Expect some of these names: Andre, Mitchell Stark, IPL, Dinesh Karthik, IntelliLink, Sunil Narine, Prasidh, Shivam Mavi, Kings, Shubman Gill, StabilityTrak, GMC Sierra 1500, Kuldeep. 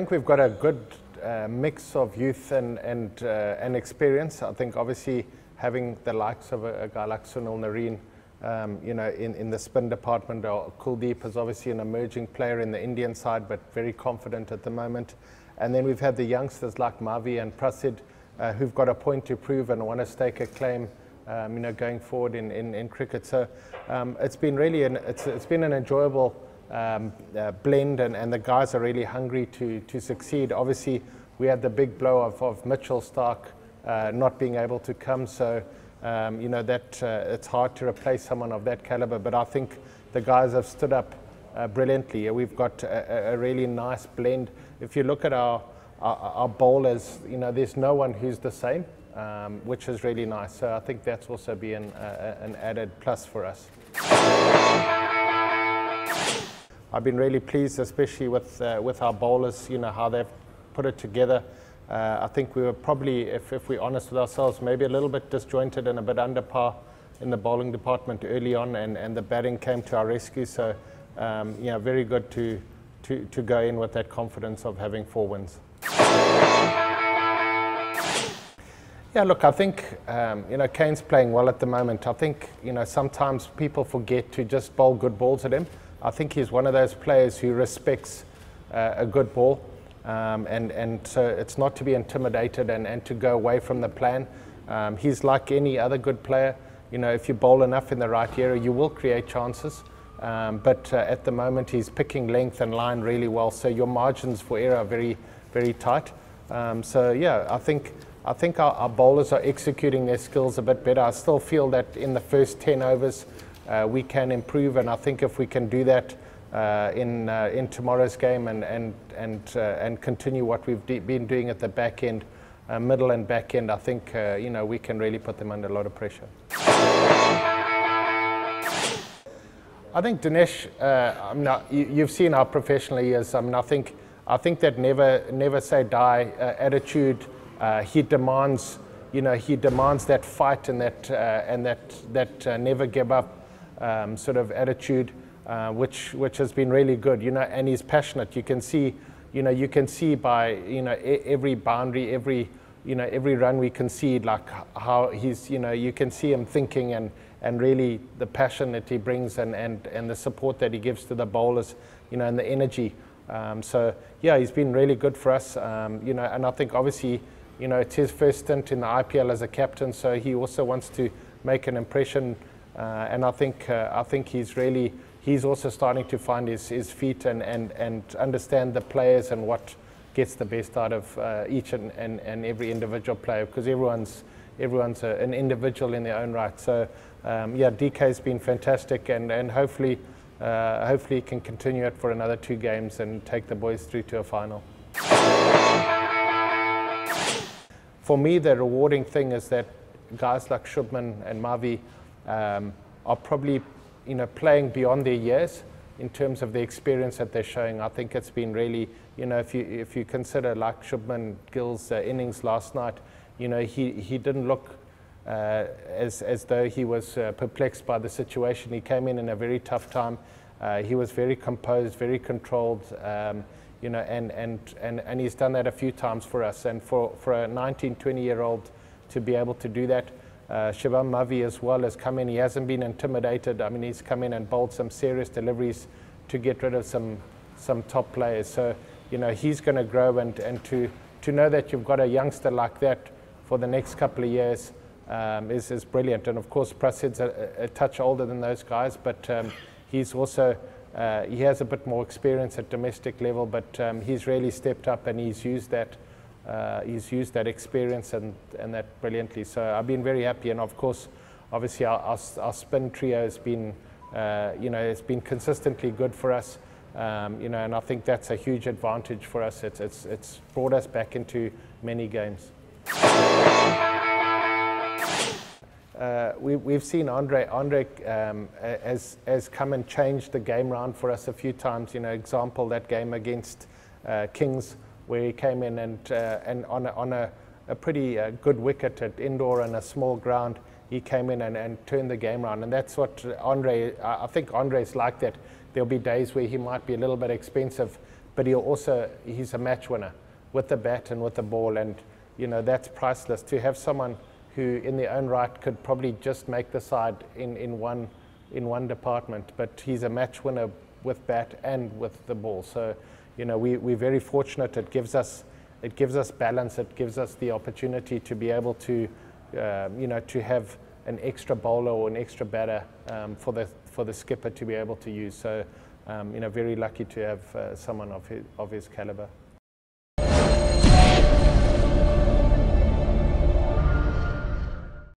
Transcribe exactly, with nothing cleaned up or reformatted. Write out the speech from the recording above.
think we've got a good uh, mix of youth and and, uh, and experience. I think obviously having the likes of a, a guy like Sunil Narine, um, you know, in, in the spin department, or Kuldeep is obviously an emerging player in the Indian side, but very confident at the moment. And then we've had the youngsters like Mavi and Prasidh, uh, who've got a point to prove and want to stake a claim, um, you know, going forward in, in, in cricket. So um, it's been really an, it's, it's been an enjoyable um, uh, blend, and, and the guys are really hungry to, to succeed. Obviously, we had the big blow of, of Mitchell Stark uh, not being able to come, so um, you know that uh, it's hard to replace someone of that caliber. But I think the guys have stood up Uh, brilliantly. We've got a, a really nice blend. If you look at our, our, our bowlers, you know, there's no one who's the same, um, which is really nice. So I think that's also been uh, an added plus for us. I've been really pleased, especially with, uh, with our bowlers, you know, how they've put it together. Uh, I think we were probably, if, if we're honest with ourselves, maybe a little bit disjointed and a bit under par in the bowling department early on, and, and the batting came to our rescue. So Um, yeah, very good to, to, to go in with that confidence of having four wins. Yeah, look, I think, um, you know, Kane's playing well at the moment. I think, you know, sometimes people forget to just bowl good balls at him. I think he's one of those players who respects uh, a good ball. Um, and, and so it's not to be intimidated and, and to go away from the plan. Um, he's like any other good player. You know, if you bowl enough in the right area, you will create chances. Um, but uh, at the moment he's picking length and line really well, so your margins for error are very, very tight. Um, so yeah, I think I think our, our bowlers are executing their skills a bit better. I still feel that in the first ten overs uh, we can improve, and I think if we can do that uh, in uh, in tomorrow's game and and and uh, and continue what we've de been doing at the back end, uh, middle and back end, I think uh, you know we can really put them under a lot of pressure. I think Dinesh, uh, I'm not, you, you've seen how professional he is. I mean, I think, I think that never, never say die uh, attitude. Uh, he demands, you know, he demands that fight and that, uh, and that, that uh, never give up um, sort of attitude, uh, which, which has been really good. You know, and he's passionate. You can see, you know, you can see by, you know, e every boundary, every, you know, every run we concede, like how he's, you know, you can see him thinking and. and really the passion that he brings and, and, and the support that he gives to the bowlers, you know, and the energy. Um, so, yeah, he's been really good for us, um, you know, and I think obviously, you know, it's his first stint in the I P L as a captain, so he also wants to make an impression, uh, and I think, uh, I think he's really, he's also starting to find his, his feet and, and, and understand the players and what gets the best out of uh, each and, and, and every individual player, because everyone's, everyone's a, an individual in their own right. So. Um, yeah, D K's been fantastic, and, and hopefully, uh, hopefully he can continue it for another two games and take the boys through to a final. For me, the rewarding thing is that guys like Shubman and Mavi um, are probably, you know, playing beyond their years in terms of the experience that they're showing. I think it's been really, you know, if you, if you consider like Shubman Gill's uh, innings last night, you know, he, he didn't look Uh, as, as though he was uh, perplexed by the situation. He came in in a very tough time. Uh, he was very composed, very controlled, um, you know, and, and, and, and he's done that a few times for us. And for, for a nineteen, twenty-year-old to be able to do that, uh, Shivam Mavi as well has come in. He hasn't been intimidated. I mean, he's come in and bowled some serious deliveries to get rid of some, some top players. So, you know, he's going to grow, and, and to, to know that you've got a youngster like that for the next couple of years, Um, is, is brilliant. And of course Prasidh's a, a touch older than those guys, but um, he's also, uh, he has a bit more experience at domestic level, but um, he's really stepped up, and he's used that, uh, he's used that experience and, and that brilliantly. So I've been very happy, and of course, obviously our, our, our spin trio has been, uh, you know, it's been consistently good for us, um, you know, and I think that's a huge advantage for us. It's, it's, it's brought us back into many games. Uh, we, we've seen Andre, Andre um, has, has come and changed the game round for us a few times. You know, example, that game against uh, Kings, where he came in and, uh, and on, a, on a, a pretty uh, good wicket at indoor and a small ground, he came in and, and turned the game round. And that's what Andre, I think Andre's like that. There'll be days where he might be a little bit expensive, but he'll also, he's a match winner with the bat and with the ball, and you know, that's priceless to have someone who in their own right could probably just make the side in, in one in one department, but he's a match winner with bat and with the ball. So you know, we, we're very fortunate. It gives us it gives us balance, it gives us the opportunity to be able to uh, you know, to have an extra bowler or an extra batter um, for the for the skipper to be able to use. So um, you know, very lucky to have uh, someone of his, of his caliber.